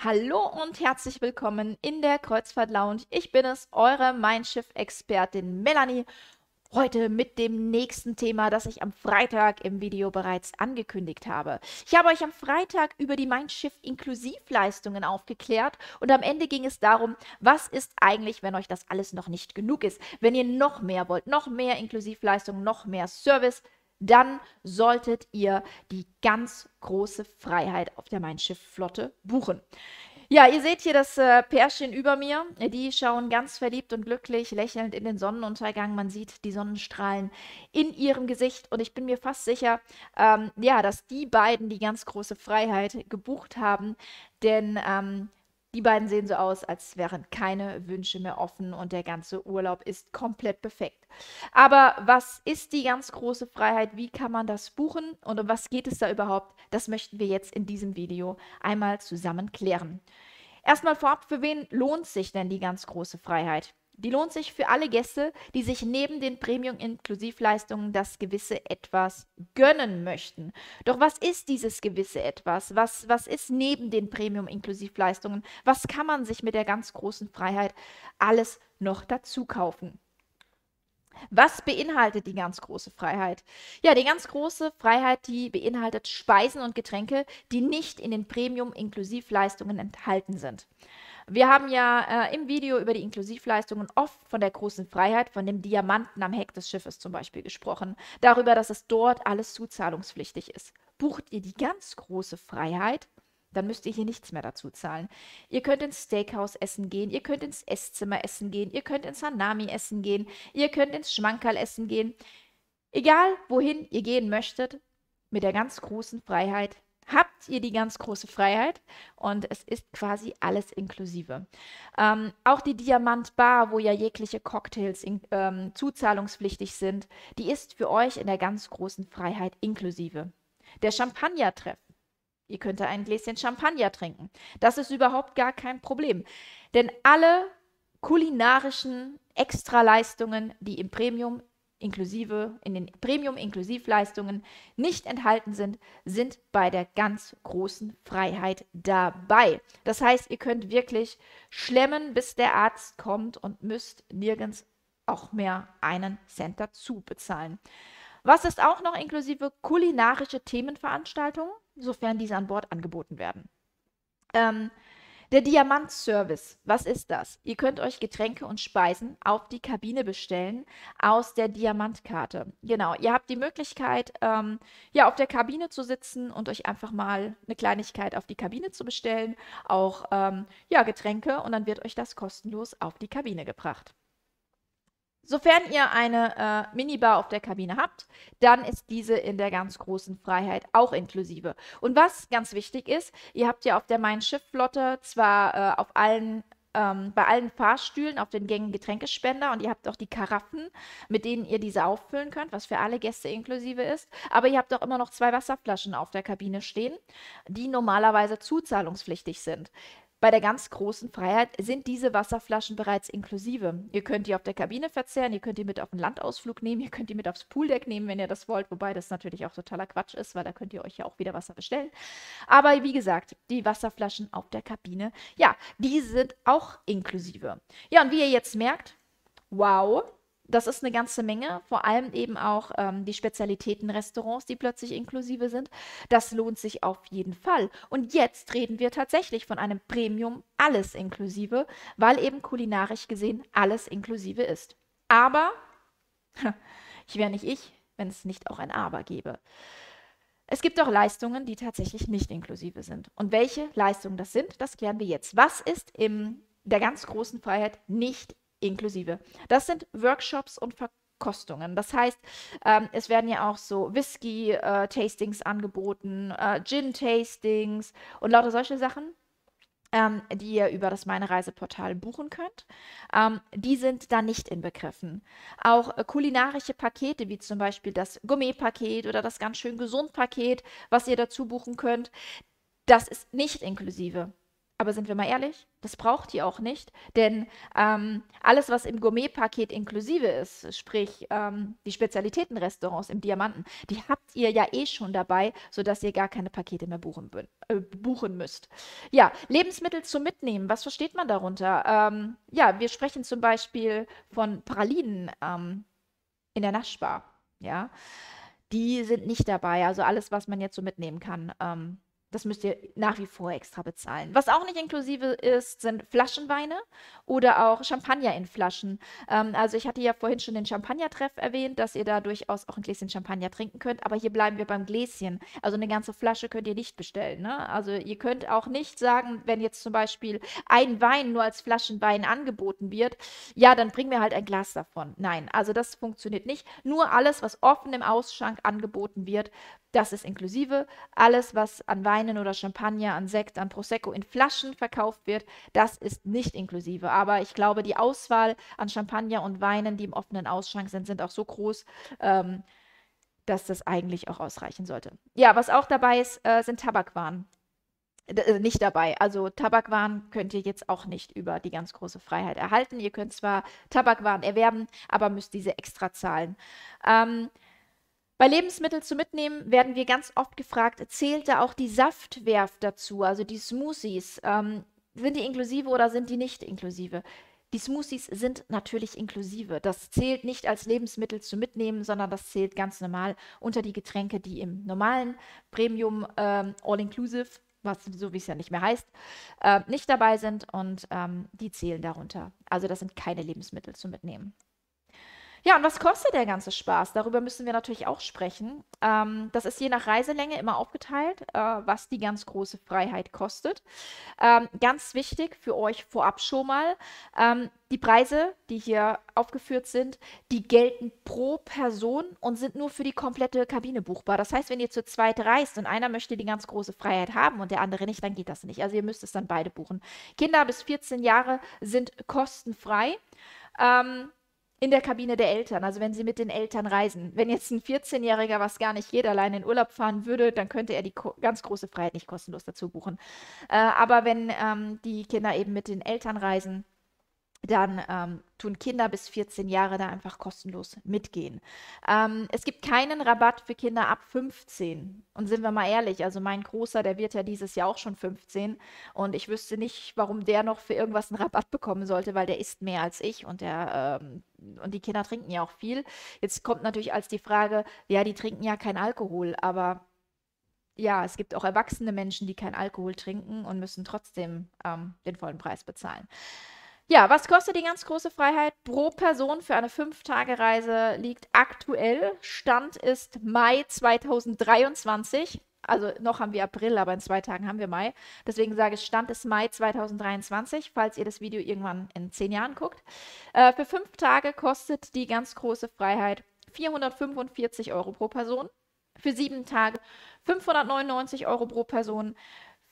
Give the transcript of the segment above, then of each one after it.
Hallo und herzlich willkommen in der Kreuzfahrt-Lounge. Ich bin es, eure Mein Schiff-Expertin Melanie. Heute mit dem nächsten Thema, das ich am Freitag im Video bereits angekündigt habe. Ich habe euch am Freitag über die Mein Schiff Inklusivleistungen aufgeklärt und am Ende ging es darum, was ist eigentlich, wenn euch das alles noch nicht genug ist. Wenn ihr noch mehr wollt, noch mehr Inklusivleistungen, noch mehr Service, dann solltet ihr die ganz große Freiheit auf der Mein Schiff Flotte buchen. Ja, ihr seht hier das Pärchen über mir. Die schauen ganz verliebt und glücklich, lächelnd in den Sonnenuntergang. Man sieht die Sonnenstrahlen in ihrem Gesicht. Und ich bin mir fast sicher, dass die beiden die ganz große Freiheit gebucht haben. Denn die beiden sehen so aus, als wären keine Wünsche mehr offen und der ganze Urlaub ist komplett perfekt. Aber was ist die ganz große Freiheit? Wie kann man das buchen und um was geht es da überhaupt? Das möchten wir jetzt in diesem Video einmal zusammen klären. Erstmal vorab, für wen lohnt sich denn die ganz große Freiheit? Die lohnt sich für alle Gäste, die sich neben den Premium-Inklusivleistungen das gewisse Etwas gönnen möchten. Doch was ist dieses gewisse Etwas? Was ist neben den Premium-Inklusivleistungen? Was kann man sich mit der ganz großen Freiheit alles noch dazu kaufen? Was beinhaltet die ganz große Freiheit? Ja, die ganz große Freiheit, die beinhaltet Speisen und Getränke, die nicht in den Premium-Inklusivleistungen enthalten sind. Wir haben ja im Video über die Inklusivleistungen oft von der großen Freiheit, von dem Diamanten am Heck des Schiffes zum Beispiel gesprochen, darüber, dass es dort alles zuzahlungspflichtig ist. Bucht ihr die ganz große Freiheit? Dann müsst ihr hier nichts mehr dazu zahlen. Ihr könnt ins Steakhouse essen gehen, ihr könnt ins Esszimmer essen gehen, ihr könnt ins Hanami essen gehen, ihr könnt ins Schmankerl essen gehen. Egal, wohin ihr gehen möchtet, mit der ganz großen Freiheit habt ihr die ganz große Freiheit und es ist quasi alles inklusive. Auch die Diamantbar, wo ja jegliche Cocktails zuzahlungspflichtig sind, die ist für euch in der ganz großen Freiheit inklusive. Der Champagnertreff. Ihr könnt da ein Gläschen Champagner trinken. Das ist überhaupt gar kein Problem. Denn alle kulinarischen Extraleistungen, die im Premium inklusive, in den Premium-Inklusivleistungen nicht enthalten sind, sind bei der ganz großen Freiheit dabei. Das heißt, ihr könnt wirklich schlemmen, bis der Arzt kommt und müsst nirgends auch mehr einen Cent dazu bezahlen. Was ist auch noch inklusive? Kulinarische Themenveranstaltungen, sofern diese an Bord angeboten werden. Der Diamant-Service, was ist das? Ihr könnt euch Getränke und Speisen auf die Kabine bestellen aus der Diamantkarte. Genau, ihr habt die Möglichkeit, auf der Kabine zu sitzen und euch einfach mal eine Kleinigkeit auf die Kabine zu bestellen, auch Getränke, und dann wird euch das kostenlos auf die Kabine gebracht. Sofern ihr eine Minibar auf der Kabine habt, dann ist diese in der ganz großen Freiheit auch inklusive. Und was ganz wichtig ist, ihr habt ja auf der Mein Schiff Flotte zwar bei allen Fahrstühlen auf den Gängen Getränkespender und ihr habt auch die Karaffen, mit denen ihr diese auffüllen könnt, was für alle Gäste inklusive ist. Aber ihr habt auch immer noch 2 Wasserflaschen auf der Kabine stehen, die normalerweise zuzahlungspflichtig sind. Bei der ganz großen Freiheit sind diese Wasserflaschen bereits inklusive. Ihr könnt die auf der Kabine verzehren, ihr könnt die mit auf einen Landausflug nehmen, ihr könnt die mit aufs Pooldeck nehmen, wenn ihr das wollt, wobei das natürlich auch totaler Quatsch ist, weil da könnt ihr euch ja auch wieder Wasser bestellen. Aber wie gesagt, die Wasserflaschen auf der Kabine, ja, die sind auch inklusive. Ja, und wie ihr jetzt merkt, wow, das ist eine ganze Menge, vor allem eben auch die Spezialitätenrestaurants, die plötzlich inklusive sind. Das lohnt sich auf jeden Fall. Und jetzt reden wir tatsächlich von einem Premium alles inklusive, weil eben kulinarisch gesehen alles inklusive ist. Aber, ich wäre nicht ich, wenn es nicht auch ein Aber gäbe. Es gibt auch Leistungen, die tatsächlich nicht inklusive sind. Und welche Leistungen das sind, das klären wir jetzt. Was ist in der ganz großen Freiheit nicht inklusive? Das sind Workshops und Verkostungen. Das heißt, es werden ja auch so Whisky-Tastings angeboten, Gin-Tastings und lauter solche Sachen, die ihr über das meine-Reiseportal buchen könnt. Die sind da nicht inbegriffen. Auch kulinarische Pakete, wie zum Beispiel das Gourmet-Paket oder das ganz schön gesund Paket, was ihr dazu buchen könnt, das ist nicht inklusive. Aber sind wir mal ehrlich, das braucht ihr auch nicht, denn alles, was im Gourmet-Paket inklusive ist, sprich die Spezialitätenrestaurants im Diamanten, die habt ihr ja eh schon dabei, sodass ihr gar keine Pakete mehr buchen müsst. Ja, Lebensmittel zum Mitnehmen, was versteht man darunter? Ja, wir sprechen zum Beispiel von Pralinen in der Naschbar, ja. Die sind nicht dabei, also alles, was man jetzt so mitnehmen kann, das müsst ihr nach wie vor extra bezahlen. Was auch nicht inklusive ist, sind Flaschenweine oder auch Champagner in Flaschen. Also ich hatte ja vorhin schon den Champagner-Treff erwähnt, dass ihr da durchaus auch ein Gläschen Champagner trinken könnt. Aber hier bleiben wir beim Gläschen. Also eine ganze Flasche könnt ihr nicht bestellen, ne? Also ihr könnt auch nicht sagen, wenn jetzt zum Beispiel ein Wein nur als Flaschenwein angeboten wird, ja, dann bring mir halt ein Glas davon. Nein, also das funktioniert nicht. Nur alles, was offen im Ausschank angeboten wird, das ist inklusive. Alles, was an Weinen oder Champagner, an Sekt, an Prosecco in Flaschen verkauft wird, das ist nicht inklusive. Aber ich glaube, die Auswahl an Champagner und Weinen, die im offenen Ausschank sind, sind auch so groß, dass das eigentlich auch ausreichen sollte. Ja, was auch dabei ist, sind Tabakwaren. Nicht dabei. Also Tabakwaren könnt ihr jetzt auch nicht über die ganz große Freiheit erhalten. Ihr könnt zwar Tabakwaren erwerben, aber müsst diese extra zahlen. Bei Lebensmitteln zu mitnehmen werden wir ganz oft gefragt, zählt da auch die Saftwerft dazu, also die Smoothies? Sind die inklusive oder sind die nicht inklusive? Die Smoothies sind natürlich inklusive. Das zählt nicht als Lebensmittel zu mitnehmen, sondern das zählt ganz normal unter die Getränke, die im normalen Premium All-Inclusive, was so wie es ja nicht mehr heißt, nicht dabei sind und die zählen darunter. Also das sind keine Lebensmittel zu mitnehmen. Ja, und was kostet der ganze Spaß? Darüber müssen wir natürlich auch sprechen. Das ist je nach Reiselänge immer aufgeteilt, was die ganz große Freiheit kostet. Ganz wichtig für euch vorab schon mal, die Preise, die hier aufgeführt sind, die gelten pro Person und sind nur für die komplette Kabine buchbar. Das heißt, wenn ihr zu zweit reist und einer möchte die ganz große Freiheit haben und der andere nicht, dann geht das nicht. Also ihr müsst es dann beide buchen. Kinder bis 14 Jahre sind kostenfrei. In der Kabine der Eltern, also wenn sie mit den Eltern reisen. Wenn jetzt ein 14-Jähriger, was gar nicht jeder, alleine in Urlaub fahren würde, dann könnte er die ganz große Freiheit nicht kostenlos dazu buchen. Aber wenn die Kinder eben mit den Eltern reisen, dann tun Kinder bis 14 Jahre da einfach kostenlos mitgehen. Es gibt keinen Rabatt für Kinder ab 15. Und sind wir mal ehrlich, also mein Großer, der wird ja dieses Jahr auch schon 15. Und ich wüsste nicht, warum der noch für irgendwas einen Rabatt bekommen sollte, weil der isst mehr als ich und der und die Kinder trinken ja auch viel. Jetzt kommt natürlich als die Frage, ja, die trinken ja keinen Alkohol, aber ja, es gibt auch erwachsene Menschen, die keinen Alkohol trinken und müssen trotzdem den vollen Preis bezahlen. Ja, was kostet die ganz große Freiheit? Pro Person für eine 5-Tage-Reise liegt aktuell, Stand ist Mai 2023, also noch haben wir April, aber in 2 Tagen haben wir Mai. Deswegen sage ich, Stand ist Mai 2023, falls ihr das Video irgendwann in 10 Jahren guckt. Für 5 Tage kostet die ganz große Freiheit 445 € pro Person, für 7 Tage 599 € pro Person,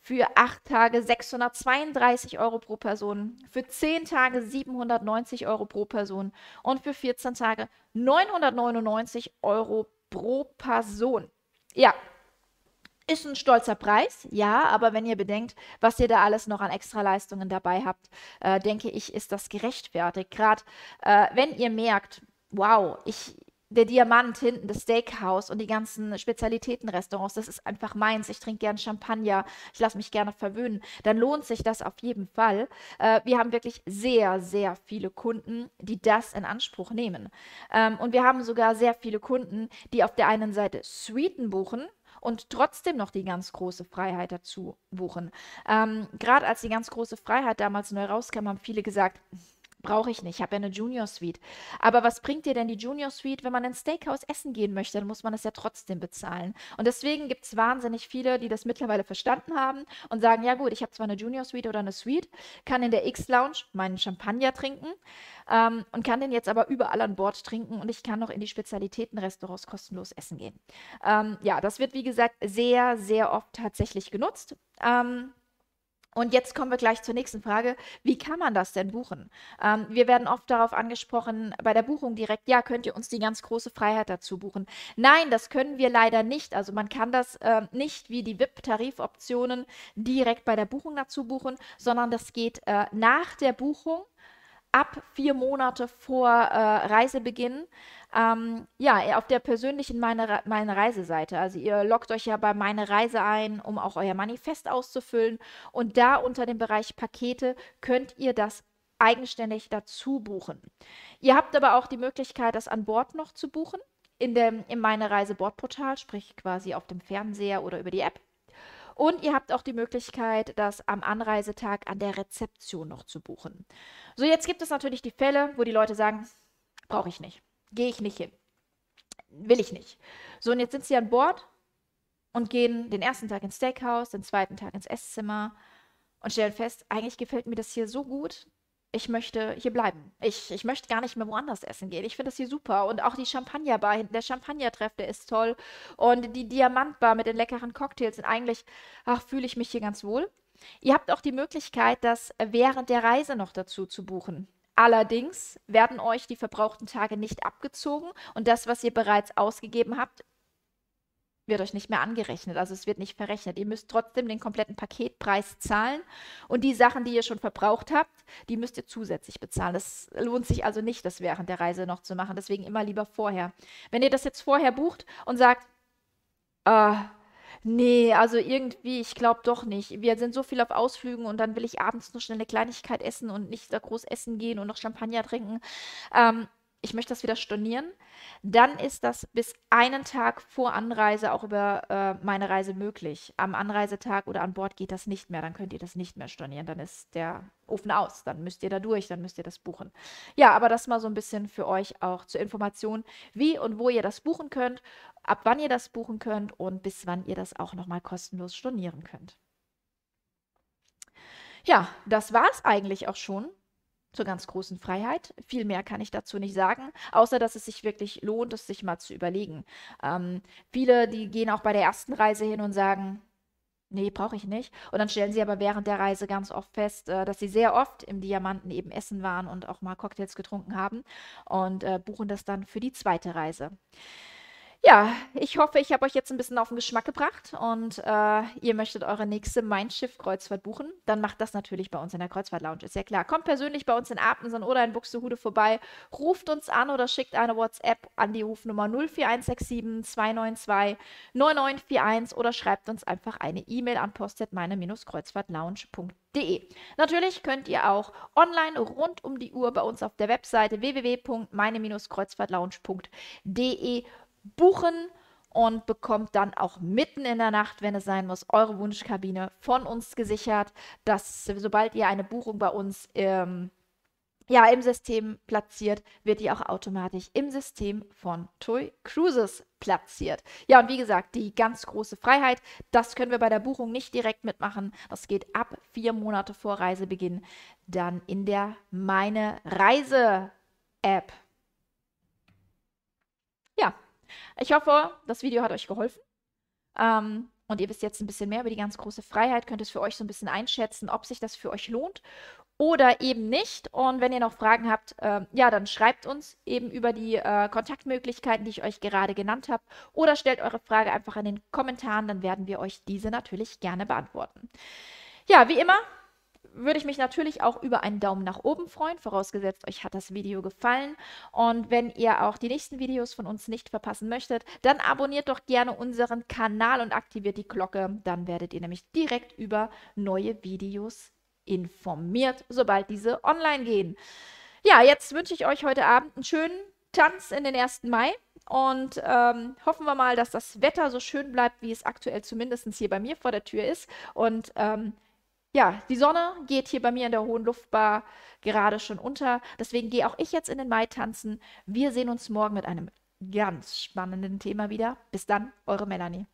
für 8 Tage 632 € pro Person, für 10 Tage 790 € pro Person und für 14 Tage 999 € pro Person. Ja, ist ein stolzer Preis, ja, aber wenn ihr bedenkt, was ihr da alles noch an Extraleistungen dabei habt, denke ich, ist das gerechtfertigt. Gerade wenn ihr merkt, wow, der Diamant hinten, das Steakhouse und die ganzen Spezialitätenrestaurants, das ist einfach meins. Ich trinke gern Champagner, ich lasse mich gerne verwöhnen. Dann lohnt sich das auf jeden Fall. Wir haben wirklich sehr, sehr viele Kunden, die das in Anspruch nehmen. Und wir haben sogar sehr viele Kunden, die auf der einen Seite Suiten buchen und trotzdem noch die ganz große Freiheit dazu buchen. Gerade als die ganz große Freiheit damals neu rauskam, haben viele gesagt, brauche ich nicht, ich habe ja eine Junior Suite. Aber was bringt dir denn die Junior Suite, wenn man in ein Steakhouse essen gehen möchte? Dann muss man das ja trotzdem bezahlen. Und deswegen gibt es wahnsinnig viele, die das mittlerweile verstanden haben und sagen, ja gut, ich habe zwar eine Junior Suite oder eine Suite, kann in der X-Lounge meinen Champagner trinken und kann den jetzt aber überall an Bord trinken und ich kann noch in die Spezialitätenrestaurants kostenlos essen gehen. Ja, das wird wie gesagt sehr, sehr oft tatsächlich genutzt. Und jetzt kommen wir gleich zur nächsten Frage. Wie kann man das denn buchen? Wir werden oft darauf angesprochen, bei der Buchung direkt, ja, könnt ihr uns die ganz große Freiheit dazu buchen? Nein, das können wir leider nicht. Also man kann das nicht wie die VIP-Tarifoptionen direkt bei der Buchung dazu buchen, sondern das geht nach der Buchung, ab 4 Monate vor Reisebeginn, ja, auf der persönlichen meine Reiseseite. Also ihr loggt euch ja bei meine Reise ein, um auch euer Manifest auszufüllen. Und da unter dem Bereich Pakete könnt ihr das eigenständig dazu buchen. Ihr habt aber auch die Möglichkeit, das an Bord noch zu buchen, in meine Reise Bordportal, sprich quasi auf dem Fernseher oder über die App. Und ihr habt auch die Möglichkeit, das am Anreisetag an der Rezeption noch zu buchen. So, jetzt gibt es natürlich die Fälle, wo die Leute sagen, brauche ich nicht, gehe ich nicht hin, will ich nicht. So, und jetzt sind sie an Bord und gehen den ersten Tag ins Steakhouse, den zweiten Tag ins Esszimmer und stellen fest, eigentlich gefällt mir das hier so gut, ich möchte hier bleiben. Ich möchte gar nicht mehr woanders essen gehen. Ich finde das hier super. Und auch die Champagnerbar, der Champagnertreff, der ist toll. Und die Diamantbar mit den leckeren Cocktails. Und eigentlich, ach, fühle ich mich hier ganz wohl. Ihr habt auch die Möglichkeit, das während der Reise noch dazu zu buchen. Allerdings werden euch die verbrauchten Tage nicht abgezogen. Und das, was ihr bereits ausgegeben habt, wird euch nicht mehr angerechnet, also es wird nicht verrechnet. Ihr müsst trotzdem den kompletten Paketpreis zahlen und die Sachen, die ihr schon verbraucht habt, die müsst ihr zusätzlich bezahlen. Das lohnt sich also nicht, das während der Reise noch zu machen, deswegen immer lieber vorher. Wenn ihr das jetzt vorher bucht und sagt, nee, also irgendwie, ich glaube doch nicht. Wir sind so viel auf Ausflügen und dann will ich abends nur schnell eine Kleinigkeit essen und nicht da groß essen gehen und noch Champagner trinken, ich möchte das wieder stornieren, dann ist das bis einen Tag vor Anreise auch über meine Reise möglich. Am Anreisetag oder an Bord geht das nicht mehr, dann könnt ihr das nicht mehr stornieren, dann ist der Ofen aus, dann müsst ihr da durch, dann müsst ihr das buchen. Ja, aber das mal so ein bisschen für euch auch zur Information, wie und wo ihr das buchen könnt, ab wann ihr das buchen könnt und bis wann ihr das auch nochmal kostenlos stornieren könnt. Ja, das war es eigentlich auch schon zur ganz großen Freiheit. Viel mehr kann ich dazu nicht sagen, außer dass es sich wirklich lohnt, es sich mal zu überlegen. Viele, die gehen auch bei der ersten Reise hin und sagen, nee, brauche ich nicht. Und dann stellen sie aber während der Reise ganz oft fest, dass sie sehr oft im Diamanten eben essen waren und auch mal Cocktails getrunken haben und buchen das dann für die zweite Reise. Ja, ich hoffe, ich habe euch jetzt ein bisschen auf den Geschmack gebracht und ihr möchtet eure nächste Mein Schiff Kreuzfahrt buchen, dann macht das natürlich bei uns in der Kreuzfahrt-Lounge, ist ja klar. Kommt persönlich bei uns in Apensen oder in Buxtehude vorbei, ruft uns an oder schickt eine WhatsApp an die Rufnummer 04167 292 9941 oder schreibt uns einfach eine E-Mail an post@meine-kreuzfahrtlounge.de. Natürlich könnt ihr auch online rund um die Uhr bei uns auf der Webseite www.meine-kreuzfahrtlounge.de buchen und bekommt dann auch mitten in der Nacht, wenn es sein muss, eure Wunschkabine von uns gesichert, dass sobald ihr eine Buchung bei uns ja, im System platziert, wird die auch automatisch im System von TUI Cruises platziert. Ja, und wie gesagt, die ganz große Freiheit, das können wir bei der Buchung nicht direkt mitmachen. Das geht ab 4 Monate vor Reisebeginn dann in der Meine Reise App. Ja. Ich hoffe, das Video hat euch geholfen und ihr wisst jetzt ein bisschen mehr über die ganz große Freiheit, könnt es für euch so ein bisschen einschätzen, ob sich das für euch lohnt oder eben nicht. Und wenn ihr noch Fragen habt, ja, dann schreibt uns eben über die Kontaktmöglichkeiten, die ich euch gerade genannt habe, oder stellt eure Frage einfach in den Kommentaren, dann werden wir euch diese natürlich gerne beantworten. Ja, wie immer würde ich mich natürlich auch über einen Daumen nach oben freuen, vorausgesetzt, euch hat das Video gefallen. Und wenn ihr auch die nächsten Videos von uns nicht verpassen möchtet, dann abonniert doch gerne unseren Kanal und aktiviert die Glocke. Dann werdet ihr nämlich direkt über neue Videos informiert, sobald diese online gehen. Ja, jetzt wünsche ich euch heute Abend einen schönen Tanz in den 1. Mai und hoffen wir mal, dass das Wetter so schön bleibt, wie es aktuell zumindest hier bei mir vor der Tür ist. Und ja, die Sonne geht hier bei mir in der hohen Luftbar gerade schon unter. Deswegen gehe auch ich jetzt in den Mai tanzen. Wir sehen uns morgen mit einem ganz spannenden Thema wieder. Bis dann, eure Melanie.